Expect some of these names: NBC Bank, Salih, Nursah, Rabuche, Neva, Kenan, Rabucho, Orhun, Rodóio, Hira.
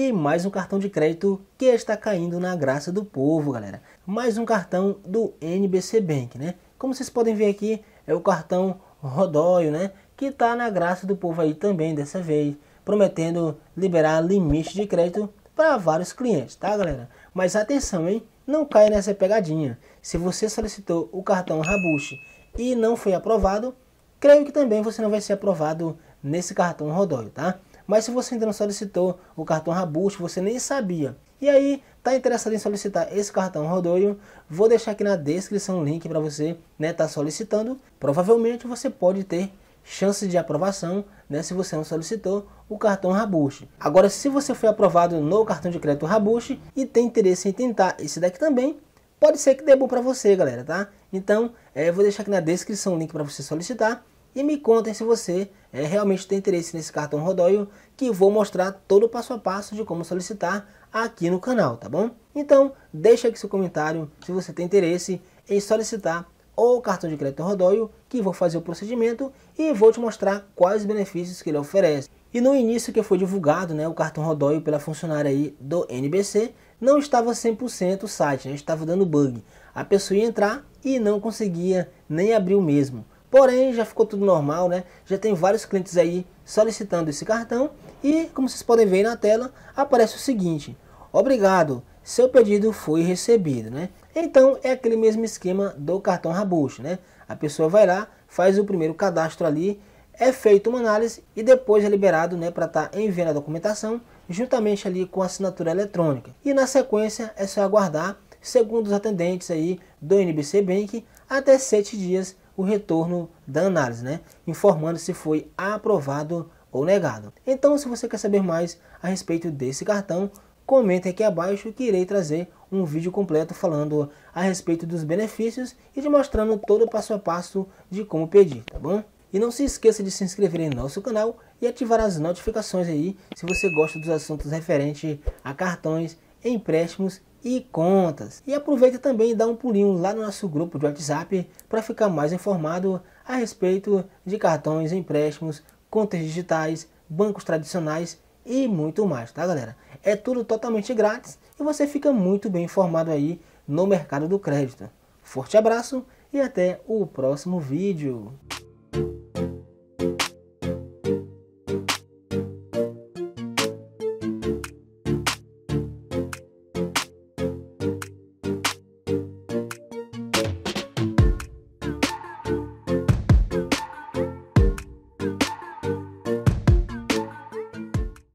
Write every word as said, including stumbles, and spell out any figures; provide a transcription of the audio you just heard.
E mais um cartão de crédito que está caindo na graça do povo, galera. Mais um cartão do N B C Bank, né? Como vocês podem ver aqui, é o cartão Rodóio, né? Que está na graça do povo aí também dessa vez, prometendo liberar limite de crédito para vários clientes, tá, galera? Mas atenção, hein? Não caia nessa pegadinha. Se você solicitou o cartão Rabuche e não foi aprovado, creio que também você não vai ser aprovado nesse cartão Rodóio, tá? Mas se você ainda não solicitou o cartão Rabuche, você nem sabia, e aí tá interessado em solicitar esse cartão Rodóio, vou deixar aqui na descrição o link para você, né, tá solicitando. Provavelmente você pode ter chance de aprovação, né, se você não solicitou o cartão Rabuche. Agora, se você foi aprovado no cartão de crédito Rabuche e tem interesse em tentar esse daqui também, pode ser que dê bom para você, galera, tá? Então, é, vou deixar aqui na descrição o link para você solicitar. E me contem se você é, realmente tem interesse nesse cartão Rodóio, que vou mostrar todo o passo a passo de como solicitar aqui no canal, tá bom? Então, deixa aqui seu comentário se você tem interesse em solicitar o cartão de crédito Rodóio, que vou fazer o procedimento e vou te mostrar quais benefícios que ele oferece. E no início que foi divulgado, né, o cartão Rodóio pela funcionária aí do N B C, não estava cem por cento o site, né, estava dando bug. A pessoa ia entrar e não conseguia nem abrir o mesmo. Porém, já ficou tudo normal, né? Já tem vários clientes aí solicitando esse cartão. E, como vocês podem ver na tela, aparece o seguinte. Obrigado, seu pedido foi recebido, né? Então, é aquele mesmo esquema do cartão Rabucho, né? A pessoa vai lá, faz o primeiro cadastro ali, é feita uma análise e depois é liberado, né, para estar enviando a documentação juntamente ali com a assinatura eletrônica. E na sequência, é só aguardar, segundo os atendentes aí do N B C Bank, até sete dias o retorno da análise, né, informando se foi aprovado ou negado. Então, se você quer saber mais a respeito desse cartão, comenta aqui abaixo que irei trazer um vídeo completo falando a respeito dos benefícios e te mostrando todo o passo a passo de como pedir, tá bom? E não se esqueça de se inscrever em nosso canal e ativar as notificações aí se você gosta dos assuntos referentes a cartões, empréstimos e contas. E aproveita também e dá um pulinho lá no nosso grupo de WhatsApp para ficar mais informado a respeito de cartões, empréstimos, contas digitais, bancos tradicionais e muito mais, tá, galera? É tudo totalmente grátis e você fica muito bem informado aí no mercado do crédito. Forte abraço e até o próximo vídeo.